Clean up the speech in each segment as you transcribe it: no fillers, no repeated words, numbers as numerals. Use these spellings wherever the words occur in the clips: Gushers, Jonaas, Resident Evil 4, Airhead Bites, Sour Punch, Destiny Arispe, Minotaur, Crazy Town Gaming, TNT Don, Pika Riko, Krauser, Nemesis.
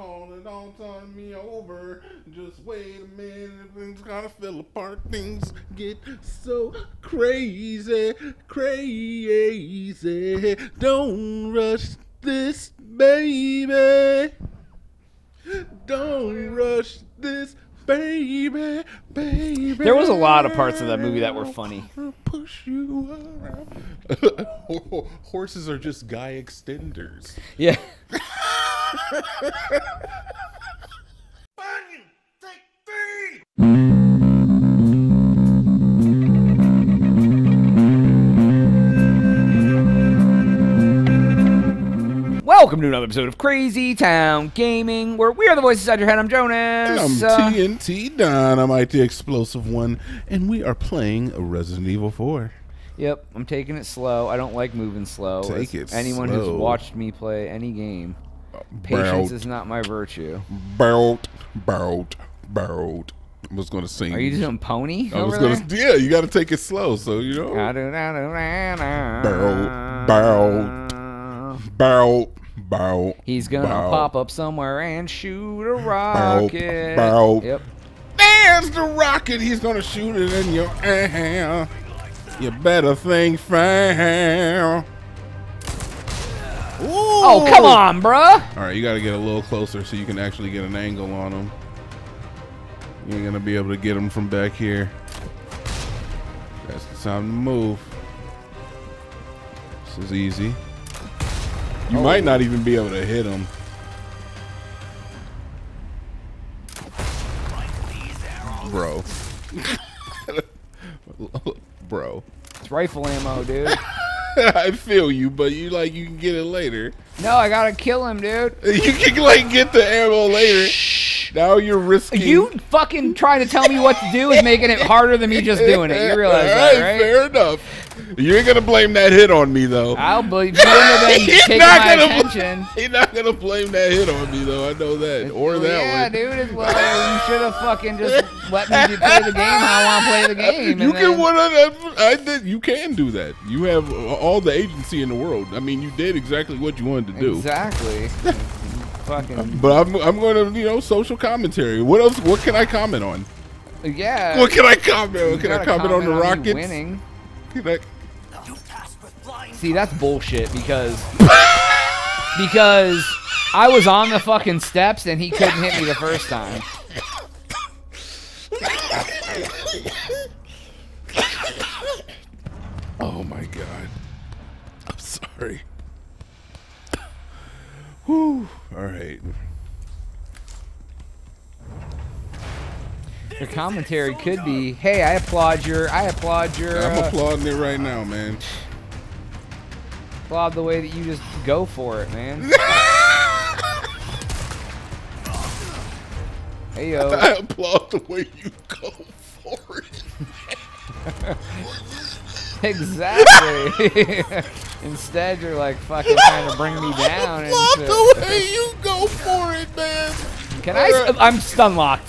corner, don't turn me over. Just wait a minute, things gonna fall apart. Things get so crazy, crazy. Don't rush this, baby. Don't rush this, baby, baby. There was a lot of parts of that movie that were funny. Push you around. Horses are just guy extenders. Yeah. Welcome to another episode of Crazy Town Gaming, where we are the voices inside your head. I'm Jonas. And I'm TNT Don. I'm IT Explosive One, and we are playing Resident Evil 4. Yep, I'm taking it slow. I don't like moving slow. Take it anyone slow. Who's watched me play any game, patience is not my virtue. Bout. I was going to sing. Are you doing pony? I was going to. Yeah, you got to take it slow, so you know. Bout. He's gonna pop up somewhere and shoot a rocket. Yep. There's the rocket. He's gonna shoot it in your ass. You better think fair. Oh, come on, bruh. All right, you gotta get a little closer so you can actually get an angle on him. You ain't gonna be able to get him from back here. That's the time to move. This is easy. You might not even be able to hit him. Bro. Bro. It's rifle ammo, dude. I feel you, but you like you can get it later. No, I gotta kill him, dude. You can like get the ammo later. Shh. Now you're risking. You fucking trying to tell me what to do is making it harder than me just doing it. You realize that, right? Fair enough. You ain't gonna blame that hit on me though. I'll blame it. He's not gonna blame that hit on me though. I know that. It's, or that one. Yeah, dude. It's, well, you should have fucking just let me play the game how I want to play the game. You can you can do that. You have all the agency in the world. I mean, you did exactly what you wanted to do. Exactly. Fucking. But I'm gonna social commentary. What else? What can I comment on? Yeah. What can I comment? Can I comment on the Rockets winning? Can I? See, that's bullshit because I was on the fucking steps and he couldn't hit me the first time. Oh my god. I'm sorry. Whew. All right. Your commentary could be, hey, I applaud your. I'm applauding it right now, man. Applaud the way that you just go for it, man. Hey, yo. I applaud the way you go for it. Exactly. Instead, you're like fucking trying to bring me down. I applaud the way you go for it, man. Can I? I'm stun locked.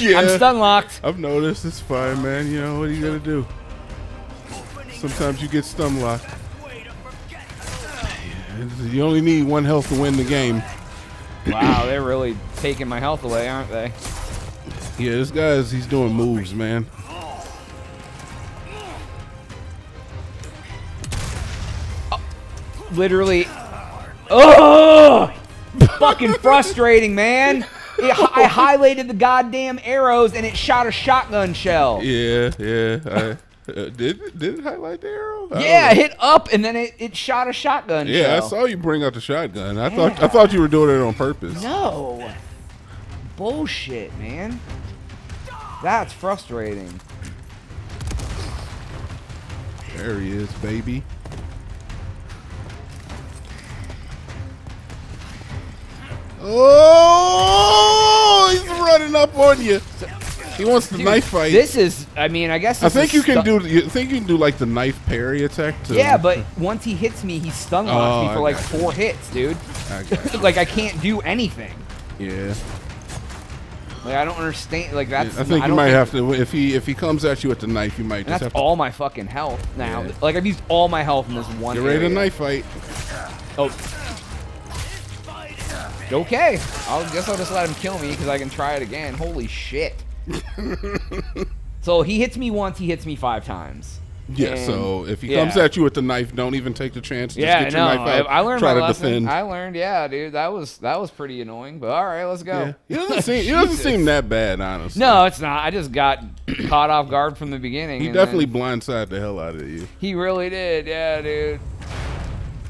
Yeah. I'm stun locked. I've noticed. It's fine, man. You know, what are you going to do? Sometimes you get stun locked. You only need one health to win the game. Wow, they're really taking my health away, aren't they? Yeah, this guy is, he's doing moves, man. Oh, literally. Oh! Fucking frustrating, man. I highlighted the goddamn arrows, and it shot a shotgun shell. Yeah, yeah. Did it highlight the arrow? Yeah, it hit up, and then it shot a shotgun shell. Yeah, I saw you bring out the shotgun. Yeah. I thought you were doing it on purpose. No. Bullshit, man. That's frustrating. There he is, baby. Oh, he's running up on you. He wants the knife fight. This is, I mean, I guess. I think you can do. You think you can do like the knife parry attack too? Yeah, but once he hits me, he stun locks me for like 4 hits, dude. Like I can't do anything. Yeah. Like I don't understand. Like that's. Yeah, I think you might have to. If he comes at you with the knife, you might. Just have to. All my fucking health now. Yeah. Like I've used all my health in this one. You're ready to knife fight. Oh. Okay, I'll guess I'll just let him kill me because I can try it again. Holy shit. So he hits me once, he hits me 5 times. Yeah, and so if he comes at you with the knife, don't even take the chance. Just get your knife out. I learned my lesson. I learned, dude. That was pretty annoying, but all right, let's go. Yeah. It doesn't seem that bad, honestly. No, it's not. I just got caught off guard from the beginning. He definitely blindsided the hell out of you. He really did, yeah, dude.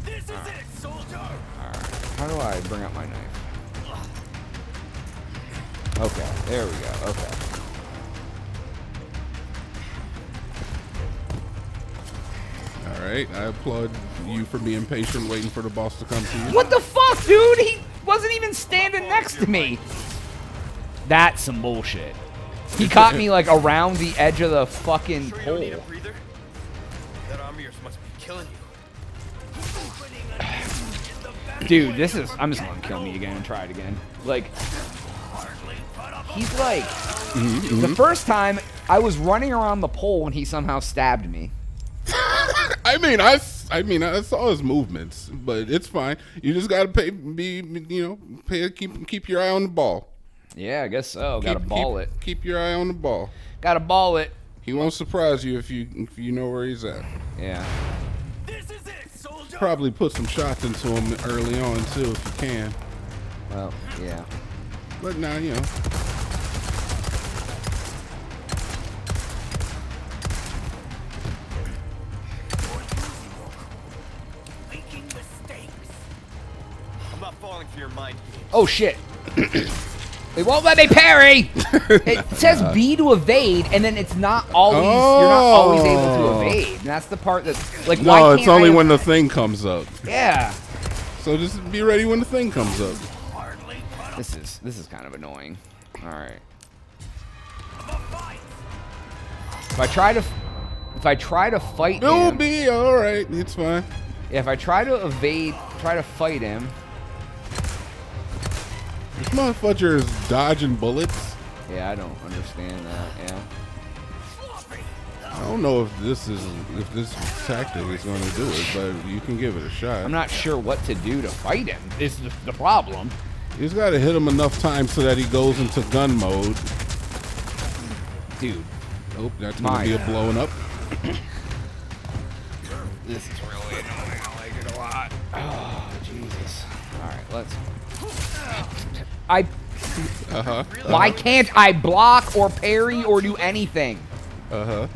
This is it, soldier. All right. How do I bring up my knife? Okay, there we go. Okay. All right, I applaud you for being patient, waiting for the boss to come to you. What the fuck, dude? He wasn't even standing next to me. That's some bullshit. He caught me like around the edge of the fucking pole. Dude, this is. I'm just gonna kill me again and try it again. Like, he's like. The first time, I was running around the pole and he somehow stabbed me. I mean, I saw his movements, but it's fine. You just gotta keep your eye on the ball. Yeah, I guess so. Keep your eye on the ball. Gotta ball it. He won't surprise you if you know where he's at. Yeah. This is it, soldier. Probably put some shots into him early on too, if you can. Well, yeah. But now you know. Oh shit! They won't let me parry. It says B to evade, and then it's not always. Oh. You're not always able to evade. And that's the part that's like. No, why can't it's only when the thing comes up. Yeah. So just be ready when the thing comes up. This is kind of annoying. All right. If I try to fight him, it'll be all right. It's fine. Yeah, if I try to fight him. This motherfucker is dodging bullets. Yeah, I don't understand that. Yeah. I don't know if this tactic is going to do it, but you can give it a shot. I'm not sure what to do to fight him. It's the problem. You just got to hit him enough times so that he goes into gun mode. Dude. Nope, that's going to be a blowing up. This is really annoying. I like it a lot. Oh, Jesus. All right, let's. Why can't I block or parry or do anything? You and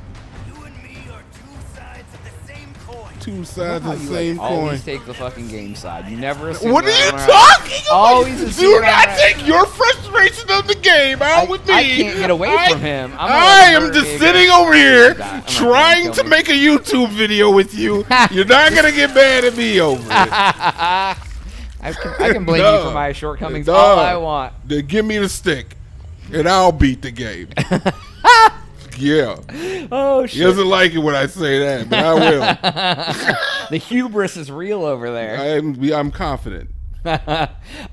me are two sides of the same coin. Two sides of the same coin. Always take the fucking game side. You never. What are you talking about? Always. Do not take your frustration of the game out with me. I can't get away from him. I am just sitting over here trying to make a YouTube video with you. You're not gonna get mad at me over it. I can blame you for my shortcomings all I want. Then give me the stick, and I'll beat the game. Yeah. Oh, shit. He doesn't like it when I say that, but I will. The hubris is real over there. I'm confident. All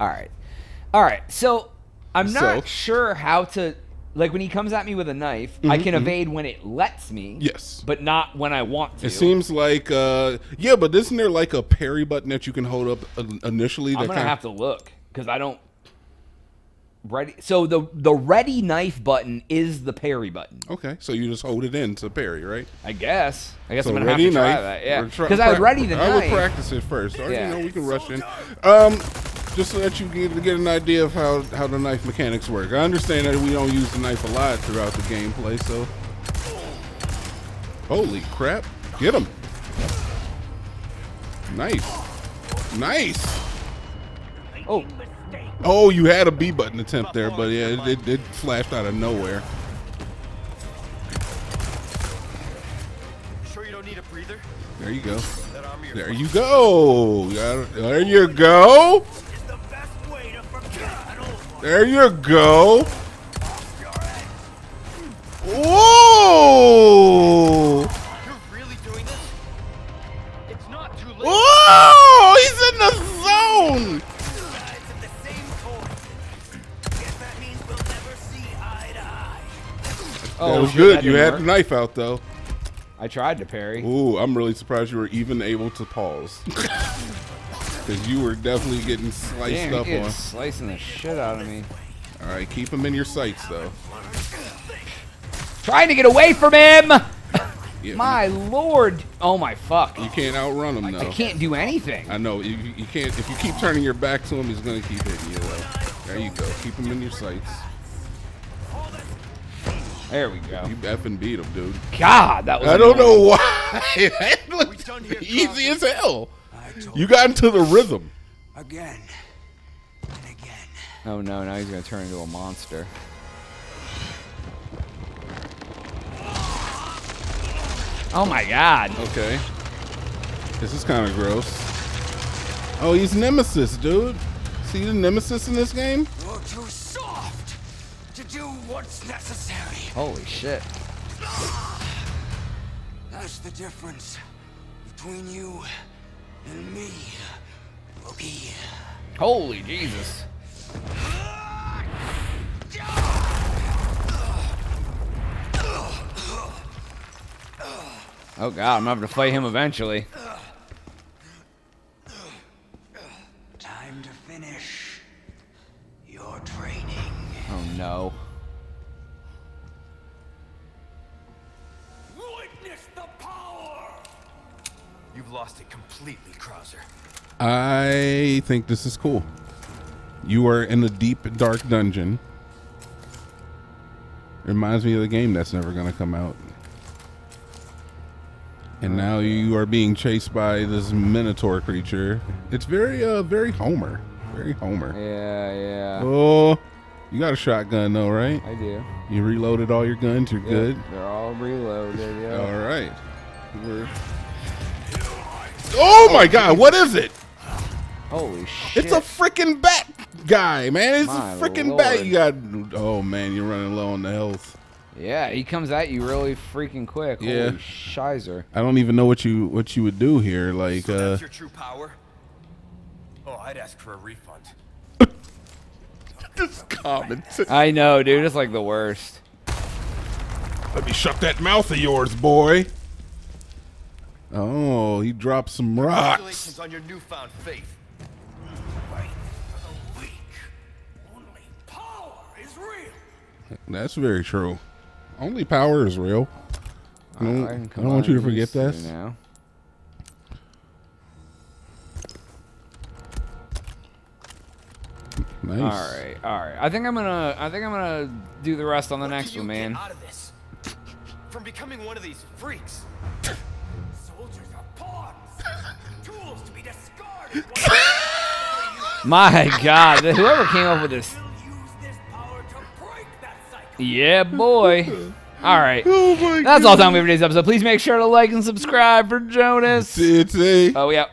right. So I'm not sure how to, like, when he comes at me with a knife, I can evade when it lets me. Yes. But not when I want to. It seems like, yeah, but isn't there like a parry button that you can hold up initially? I'm going to have to look because I don't. Ready. So the ready knife button is the parry button. Okay. So you just hold it in to parry, right? I guess so I'm going to have to try that. Yeah. Because I would ready the knife. I would practice it first. I already know we can rush in. Just so that you get an idea of how the knife mechanics work. I understand that we don't use the knife a lot throughout the gameplay, so. Holy crap. Get him. Nice. Nice. Oh. Oh, you had a B button attempt there, but yeah, it flashed out of nowhere. Sure you don't need a breather? There you go. There you go. There you go. There you go. Whoa! Whoa! He's in the zone. Oh, that was good. You had the knife out though. I tried to parry. Ooh, I'm really surprised you were even able to pause. because you were definitely getting sliced up on. Damn, slicing the shit out of me. All right, keep him in your sights, though. Trying to get away from him! Yeah. My lord! Oh my fuck! You can't outrun him though. I can't do anything. I know you can't. If you keep turning your back to him, he's gonna keep hitting you. There you go. Keep him in your sights. There we go. You effing beat him, dude. God, that was. I don't know why. That looked easy as hell. You got into the rhythm. Again and again. Oh no! Now he's gonna turn into a monster. Oh my god. Okay. This is kind of gross. Oh, he's Nemesis, dude. See the Nemesis in this game? You're too soft to do what's necessary. Holy shit. That's the difference between you and me, Rookie. Holy Jesus. Oh god, I'm having to fight him eventually. Time to finish your training. Oh no. Witness the power. You've lost it completely, Krauser. I think this is cool. You are in a deep, dark dungeon. Reminds me of the game that's never gonna come out. And now you are being chased by this Minotaur creature. It's very, very Homer. Very Homer. Yeah, yeah. Oh, you got a shotgun though, right? I do. You reloaded all your guns. You're good. They're all reloaded. Yeah. All right. Oh my God! What is it? Holy shit! It's a freaking bat guy, man. It's my a freaking bat. You got. Oh man, you're running low on the health. Yeah, he comes at you really freaking quick. Yeah. Holy shizer. I don't even know what you would do here. Like, so that's your true power? Oh, I'd ask for a refund. This comment. I know, dude. It's like the worst. Let me shut that mouth of yours, boy. Oh, he dropped some rocks. Congratulations on your newfound faith. The weak. Only power is real. That's very true. Only power is real. I don't want you to forget that. Now. Nice. All right, all right. I think I'm gonna do the rest on the next one, man. Out of this? From becoming one of these freaks. Soldiers are pawns, tools to be discarded. My God, whoever came up with this. Yeah, boy. All right. Oh my God. That's all time we have for today's episode. Please make sure to like and subscribe for Jonas. TNT. Oh, yeah.